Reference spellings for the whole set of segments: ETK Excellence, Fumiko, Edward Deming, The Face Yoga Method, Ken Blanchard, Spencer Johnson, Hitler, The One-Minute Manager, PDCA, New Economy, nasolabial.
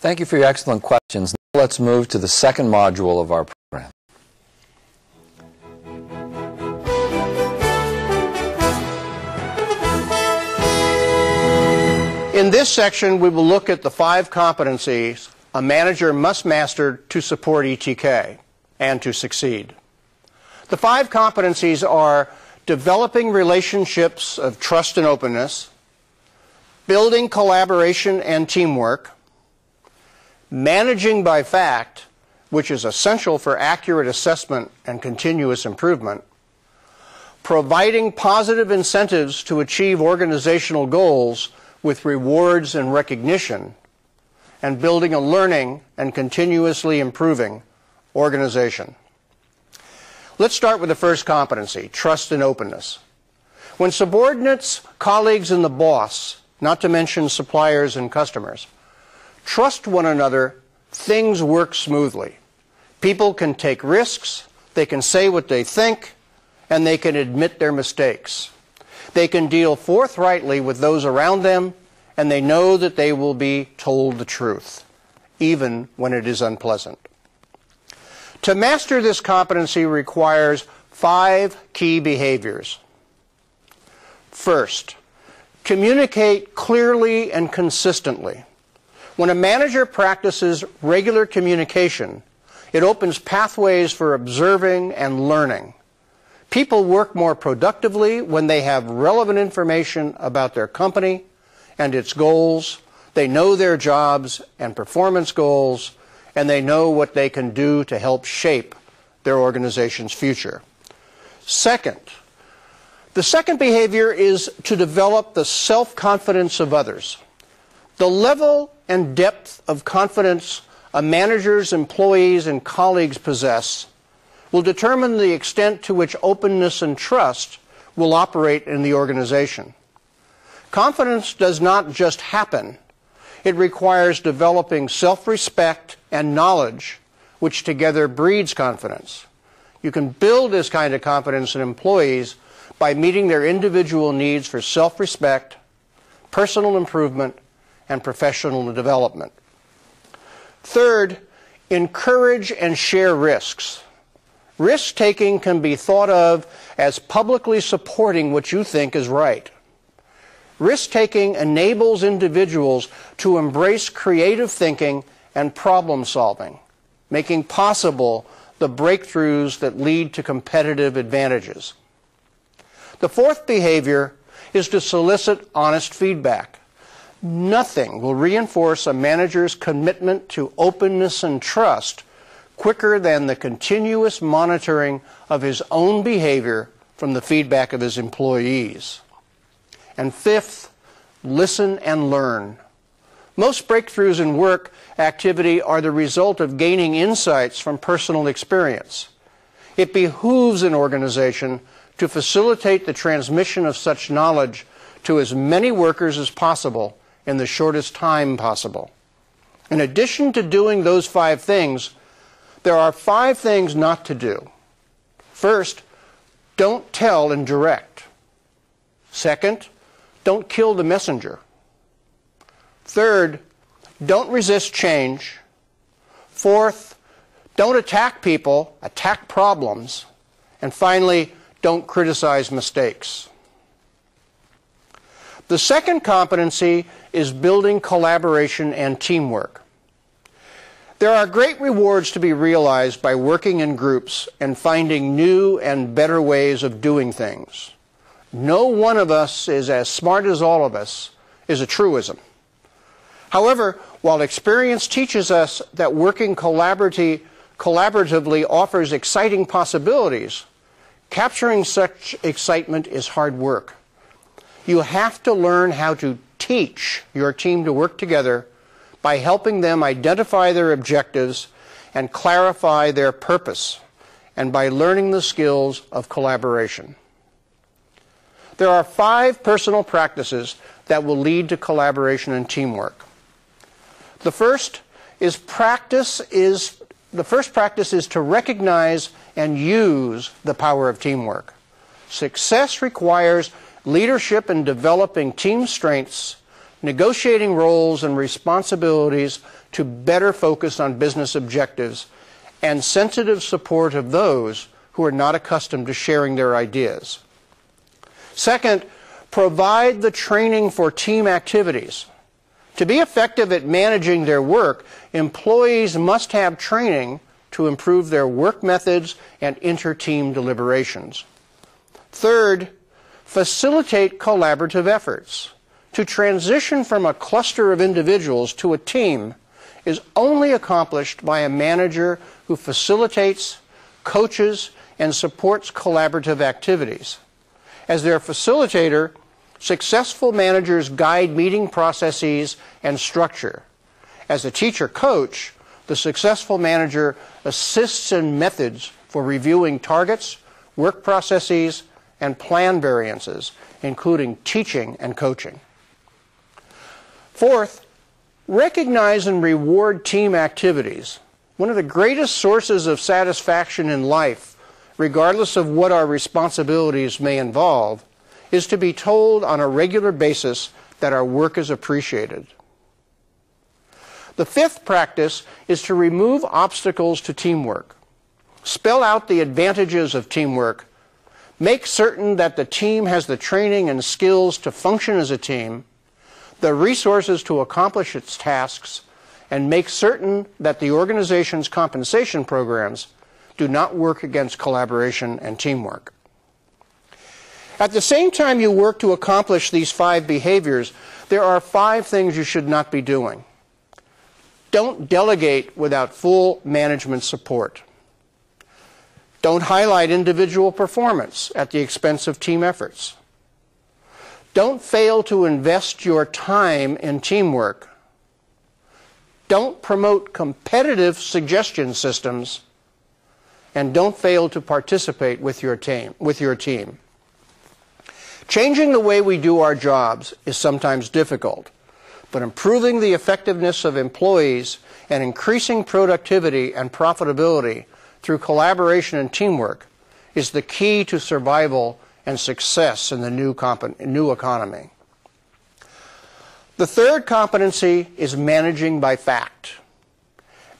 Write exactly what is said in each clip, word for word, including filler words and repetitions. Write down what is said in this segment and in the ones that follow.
Thank you for your excellent questions. Now let's move to the second module of our program. In this section, we will look at the five competencies a manager must master to support E T K and to succeed. The five competencies are developing relationships of trust and openness, building collaboration and teamwork, managing by fact, which is essential for accurate assessment and continuous improvement, providing positive incentives to achieve organizational goals with rewards and recognition, and building a learning and continuously improving organization. Let's start with the first competency, trust and openness. When subordinates, colleagues, and the boss, not to mention suppliers and customers, trust one another, things work smoothly. People can take risks, they can say what they think, and they can admit their mistakes. They can deal forthrightly with those around them, and they know that they will be told the truth, even when it is unpleasant. To master this competency requires five key behaviors. First, communicate clearly and consistently. When a manager practices regular communication, it opens pathways for observing and learning. People work more productively when they have relevant information about their company and its goals. They know their jobs and performance goals, and they know what they can do to help shape their organization's future. Second, the second behavior is to develop the self-confidence of others. The level and depth of confidence a manager's employees and colleagues possess will determine the extent to which openness and trust will operate in the organization. Confidence does not just happen. It requires developing self-respect and knowledge, which together breeds confidence. You can build this kind of confidence in employees by meeting their individual needs for self-respect, personal improvement, and professional development. Third, encourage and share risks. Risk-taking can be thought of as publicly supporting what you think is right. Risk-taking enables individuals to embrace creative thinking and problem-solving, making possible the breakthroughs that lead to competitive advantages. The fourth behavior is to solicit honest feedback. Nothing will reinforce a manager's commitment to openness and trust quicker than the continuous monitoring of his own behavior from the feedback of his employees. And fifth, listen and learn. Most breakthroughs in work activity are the result of gaining insights from personal experience. It behooves an organization to facilitate the transmission of such knowledge to as many workers as possible in the shortest time possible. In addition to doing those five things, there are five things not to do. First, don't tell and direct. Second, don't kill the messenger. Third, don't resist change. Fourth, don't attack people, attack problems. And finally, don't criticize mistakes. The second competency is building collaboration and teamwork. There are great rewards to be realized by working in groups and finding new and better ways of doing things. No one of us is as smart as all of us is a truism. However, while experience teaches us that working collaboratively offers exciting possibilities, capturing such excitement is hard work. You have to learn how to teach your team to work together by helping them identify their objectives and clarify their purpose, and by learning the skills of collaboration. There are five personal practices that will lead to collaboration and teamwork. The first is practice is the first practice is to recognize and use the power of teamwork. Success requires leadership in developing team strengths negotiating roles and responsibilities to better focus on business objectives, and sensitive support of those who are not accustomed to sharing their ideas. Second, provide the training for team activities. To be effective at managing their work, employees must have training to improve their work methods and inter-team deliberations. Third, facilitate collaborative efforts. To transition from a cluster of individuals to a team is only accomplished by a manager who facilitates, coaches, and supports collaborative activities. As their facilitator, successful managers guide meeting processes and structure. As a teacher coach, the successful manager assists in methods for reviewing targets, work processes, and plan variances, including teaching and coaching. Fourth, recognize and reward team activities. One of the greatest sources of satisfaction in life, regardless of what our responsibilities may involve, is to be told on a regular basis that our work is appreciated. The fifth practice is to remove obstacles to teamwork. Spell out the advantages of teamwork. Make certain that the team has the training and skills to function as a team, the resources to accomplish its tasks, and make certain that the organization's compensation programs do not work against collaboration and teamwork. At the same time you work to accomplish these five behaviors, there are five things you should not be doing. Don't delegate without full management support. Don't highlight individual performance at the expense of team efforts. Don't fail to invest your time in teamwork. Don't promote competitive suggestion systems. And don't fail to participate with your team, with your team. Changing the way we do our jobs is sometimes difficult, but improving the effectiveness of employees and increasing productivity and profitability through collaboration and teamwork is the key to survival and success in the new, new economy. The third competency is managing by fact.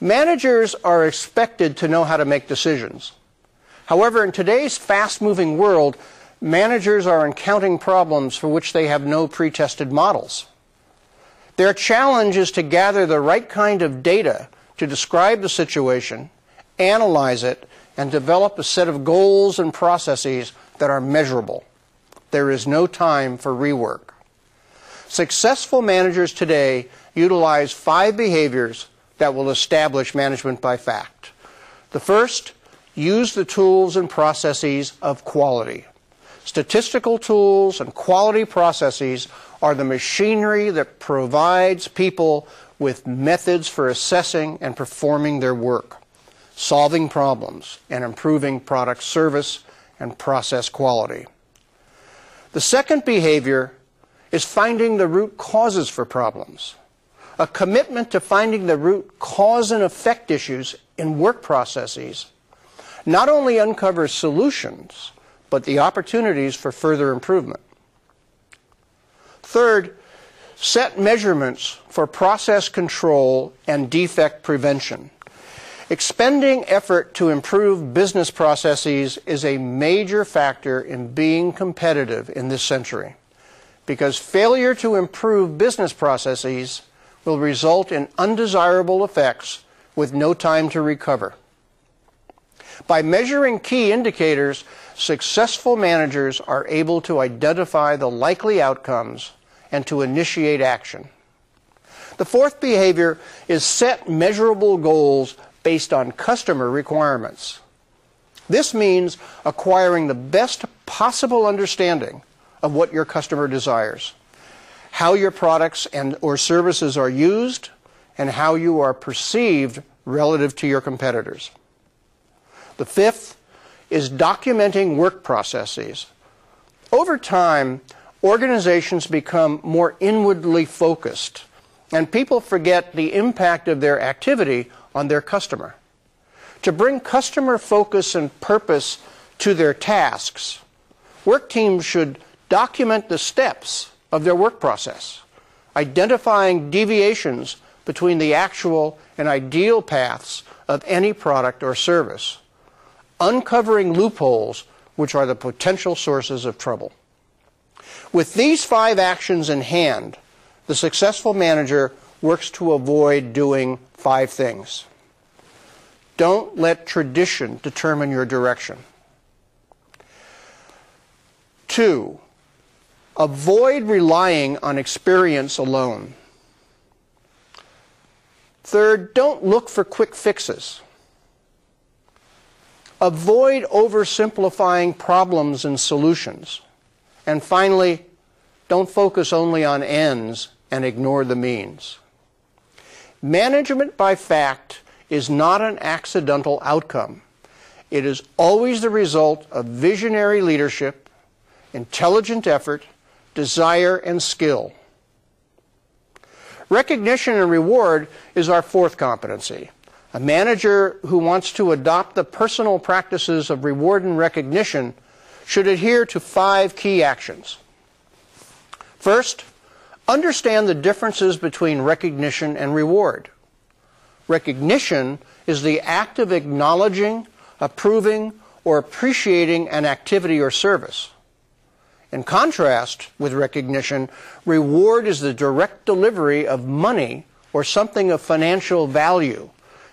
Managers are expected to know how to make decisions. However, in today's fast-moving world, managers are encountering problems for which they have no pre-tested models. Their challenge is to gather the right kind of data to describe the situation, analyze it, and develop a set of goals and processes that are measurable. There is no time for rework. Successful managers today utilize five behaviors that will establish management by fact. The first, use the tools and processes of quality. Statistical tools and quality processes are the machinery that provides people with methods for assessing and performing their work, solving problems, and improving product service and process quality. The second behavior is finding the root causes for problems. A commitment to finding the root cause and effect issues in work processes not only uncovers solutions, but the opportunities for further improvement. Third, set measurements for process control and defect prevention. Expending effort to improve business processes is a major factor in being competitive in this century, because failure to improve business processes will result in undesirable effects with no time to recover. By measuring key indicators, successful managers are able to identify the likely outcomes and to initiate action. The fourth behavior is set measurable goals based on customer requirements. This means acquiring the best possible understanding of what your customer desires, how your products and or services are used, and how you are perceived relative to your competitors. The fifth is documenting work processes. Over time, organizations become more inwardly focused, and people forget the impact of their activity on their customer. To bring customer focus and purpose to their tasks, work teams should document the steps of their work process, identifying deviations between the actual and ideal paths of any product or service, uncovering loopholes which are the potential sources of trouble. With these five actions in hand, the successful manager works to avoid doing five things. Don't let tradition determine your direction. Two, avoid relying on experience alone. Third, don't look for quick fixes. Avoid oversimplifying problems and solutions. And finally, don't focus only on ends and ignore the means. Management by fact is not an accidental outcome. It is always the result of visionary leadership, intelligent effort, desire, and skill. Recognition and reward is our fourth competency. A manager who wants to adopt the personal practices of reward and recognition should adhere to five key actions. First, understand the differences between recognition and reward. Recognition is the act of acknowledging, approving, or appreciating an activity or service. In contrast with recognition, reward is the direct delivery of money or something of financial value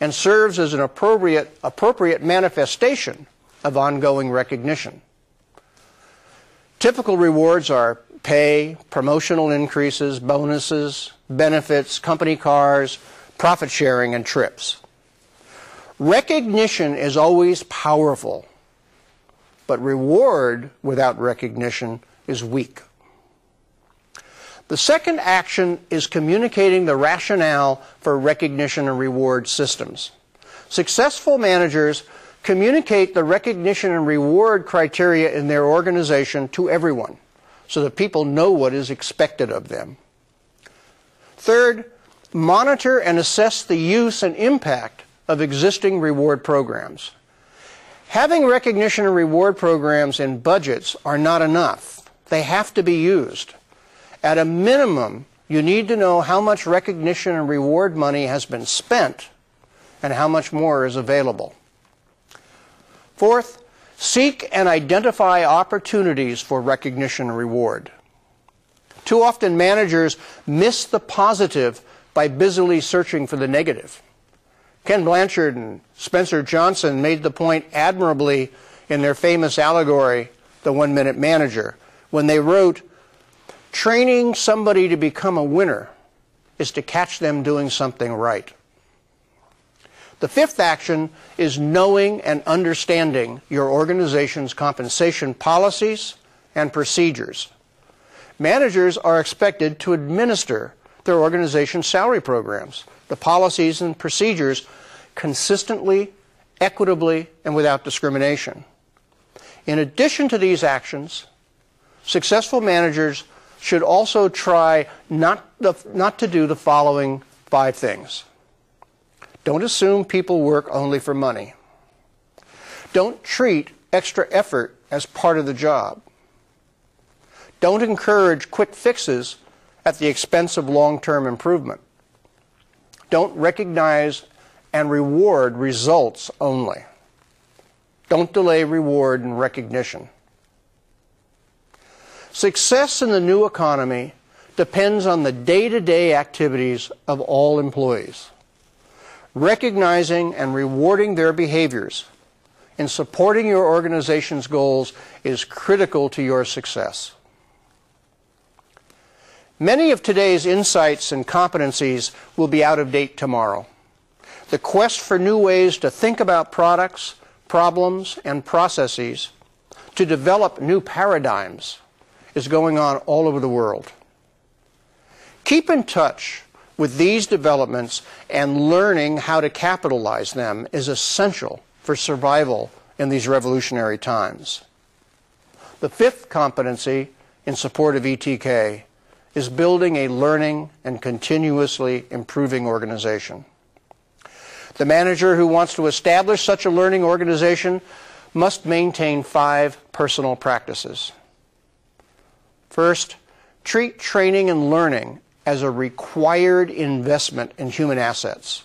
and serves as an appropriate, appropriate manifestation of ongoing recognition. Typical rewards are pay, promotional increases, bonuses, benefits, company cars, profit sharing, and trips. Recognition is always powerful, but reward without recognition is weak. The second action is communicating the rationale for recognition and reward systems. Successful managers communicate the recognition and reward criteria in their organization to everyone so that people know what is expected of them. Third, monitor and assess the use and impact of existing reward programs. Having recognition and reward programs in budgets are not enough. They have to be used. At a minimum, you need to know how much recognition and reward money has been spent and how much more is available. Fourth, seek and identify opportunities for recognition and reward. Too often, managers miss the positive by busily searching for the negative. Ken Blanchard and Spencer Johnson made the point admirably in their famous allegory, The One-Minute Manager, when they wrote, "Training somebody to become a winner is to catch them doing something right." The fifth action is knowing and understanding your organization's compensation policies and procedures. Managers are expected to administer their organization's salary programs, the policies and procedures, consistently, equitably, and without discrimination. In addition to these actions, successful managers should also try not, the, not to do the following five things. Don't assume people work only for money. Don't treat extra effort as part of the job. Don't encourage quick fixes at the expense of long-term improvement. Don't recognize and reward results only. Don't delay reward and recognition. Success in the new economy depends on the day-to-day activities of all employees. Recognizing and rewarding their behaviors and supporting your organization's goals is critical to your success. Many of today's insights and competencies will be out of date tomorrow. The quest for new ways to think about products, problems, and processes, to develop new paradigms, is going on all over the world. Keep in touch with these developments, and learning how to capitalize them is essential for survival in these revolutionary times. The fifth competency in support of E T K is building a learning and continuously improving organization. The manager who wants to establish such a learning organization must maintain five personal practices. First, treat training and learning as a required investment in human assets.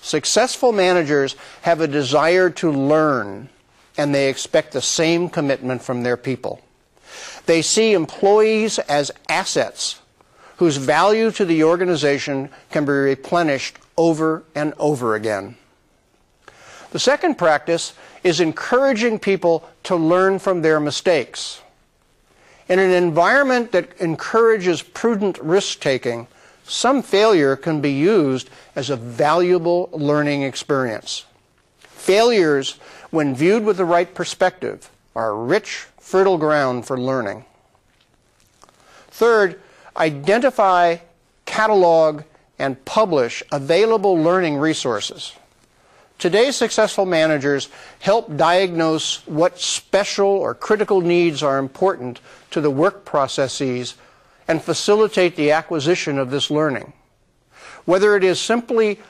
Successful managers have a desire to learn, and they expect the same commitment from their people. They see employees as assets whose value to the organization can be replenished over and over again. The second practice is encouraging people to learn from their mistakes. In an environment that encourages prudent risk-taking, some failure can be used as a valuable learning experience. Failures, when viewed with the right perspective, are rich, fertile ground for learning. Third, identify, catalog, and publish available learning resources. Today's successful managers help diagnose what special or critical needs are important to the work processes and facilitate the acquisition of this learning. Whether it is simply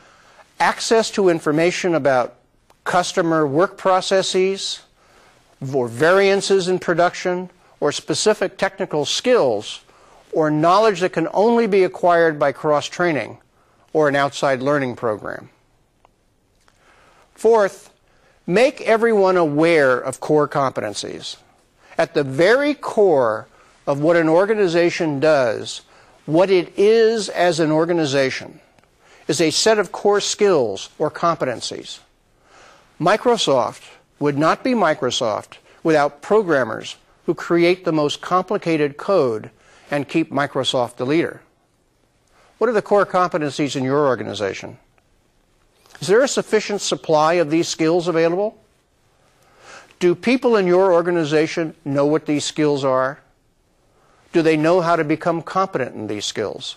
access to information about customer work processes, or variances in production, or specific technical skills, or knowledge that can only be acquired by cross-training or an outside learning program. Fourth, make everyone aware of core competencies. At the very core of what an organization does, what it is as an organization, is a set of core skills or competencies. Microsoft would not be Microsoft without programmers who create the most complicated code and keep Microsoft the leader. What are the core competencies in your organization? Is there a sufficient supply of these skills available? Do people in your organization know what these skills are? Do they know how to become competent in these skills?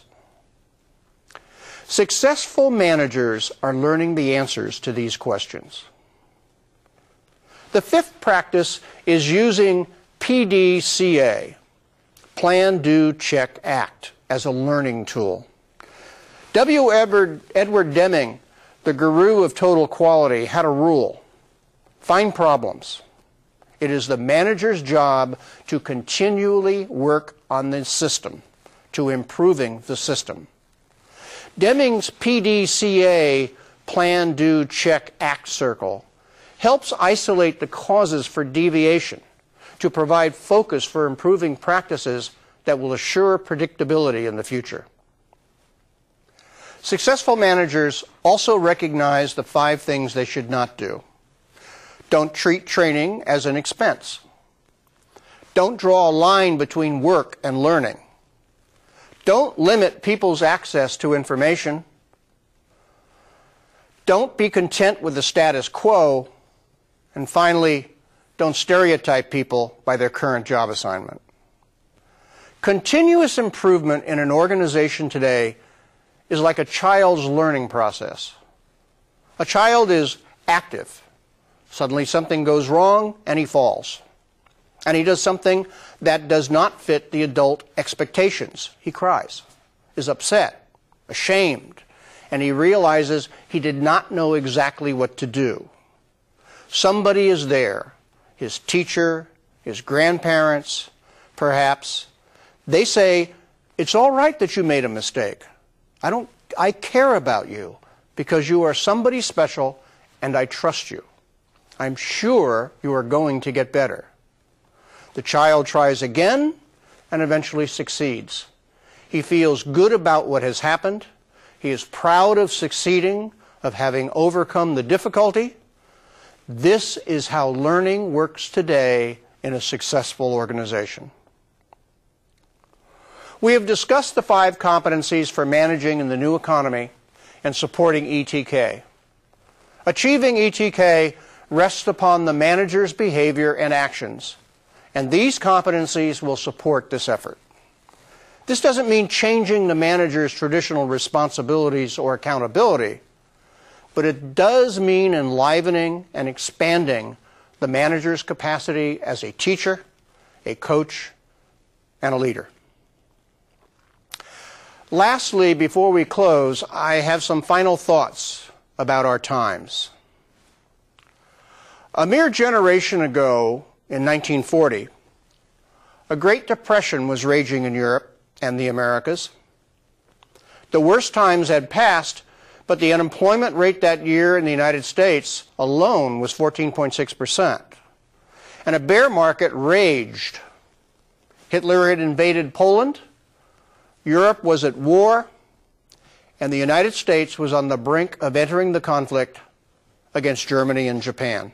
Successful managers are learning the answers to these questions. The fifth practice is using P D C A, Plan, Do, Check, Act, as a learning tool. W. Edward, Edward Deming, the guru of total quality, had a rule: find problems. It is the manager's job to continually work on the system, to improving the system. Deming's P D C A, Plan, Do, Check, Act circle, helps isolate the causes for deviation to provide focus for improving practices that will assure predictability in the future. Successful managers also recognize the five things they should not do. Don't treat training as an expense. Don't draw a line between work and learning. Don't limit people's access to information. Don't be content with the status quo. And finally, don't stereotype people by their current job assignment. Continuous improvement in an organization today is like a child's learning process. A child is active. Suddenly something goes wrong and he falls. And he does something that does not fit the adult expectations. He cries, is upset, ashamed, and he realizes he did not know exactly what to do. Somebody is there, his teacher, his grandparents, perhaps. They say, "It's all right that you made a mistake. I don't, I care about you because you are somebody special and I trust you. I'm sure you are going to get better." The child tries again and eventually succeeds. He feels good about what has happened. He is proud of succeeding, of having overcome the difficulty. This is how learning works today in a successful organization. We have discussed the five competencies for managing in the new economy and supporting E T K. Achieving E T K rests upon the manager's behavior and actions, and these competencies will support this effort. This doesn't mean changing the manager's traditional responsibilities or accountability, but it does mean enlivening and expanding the manager's capacity as a teacher, a coach, and a leader. Lastly, before we close, I have some final thoughts about our times. A mere generation ago, in nineteen forty, a Great Depression was raging in Europe and the Americas. The worst times had passed, but the unemployment rate that year in the United States alone was fourteen point six percent. And a bear market raged. Hitler had invaded Poland, Europe was at war, and the United States was on the brink of entering the conflict against Germany and Japan.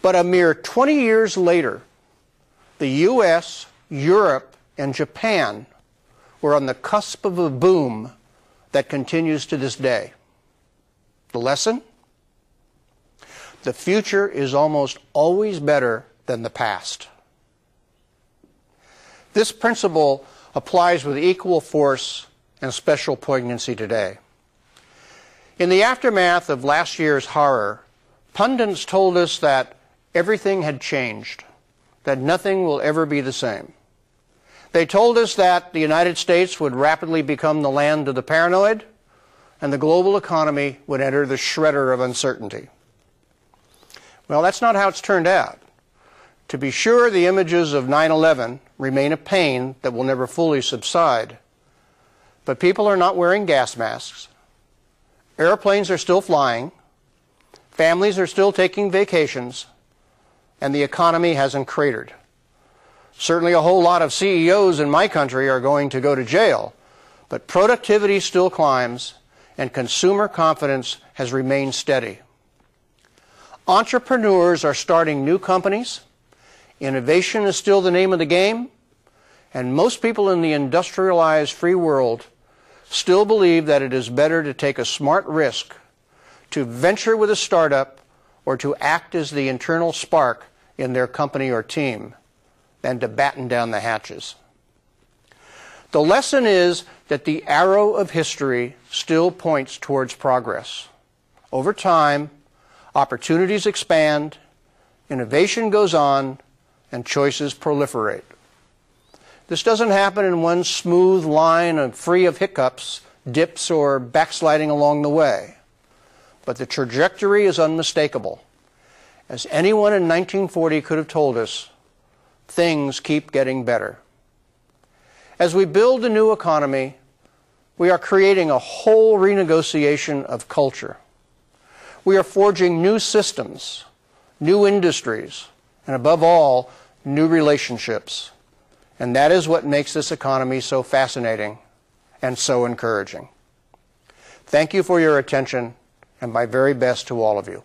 But a mere twenty years later, the U S, Europe, and Japan were on the cusp of a boom that continues to this day. The lesson? The future is almost always better than the past. This principle applies with equal force and special poignancy today. In the aftermath of last year's horror, pundits told us that everything had changed, that nothing will ever be the same. They told us that the United States would rapidly become the land of the paranoid, and the global economy would enter the shredder of uncertainty. Well, that's not how it's turned out. To be sure, the images of nine eleven remain a pain that will never fully subside. But people are not wearing gas masks. Airplanes are still flying. Families are still taking vacations. And the economy hasn't cratered. Certainly a whole lot of C E Os in my country are going to go to jail. But productivity still climbs, and consumer confidence has remained steady. Entrepreneurs are starting new companies. Innovation is still the name of the game, and most people in the industrialized free world still believe that it is better to take a smart risk, to venture with a startup, or to act as the internal spark in their company or team, than to batten down the hatches. The lesson is that the arrow of history still points towards progress. Over time, opportunities expand, innovation goes on, and choices proliferate. This doesn't happen in one smooth line and free of hiccups, dips, or backsliding along the way. But the trajectory is unmistakable. As anyone in nineteen forty could have told us, things keep getting better. As we build a new economy, we are creating a whole renegotiation of culture. We are forging new systems, new industries, and above all, new relationships. And that is what makes this economy so fascinating and so encouraging. Thank you for your attention, and my very best to all of you.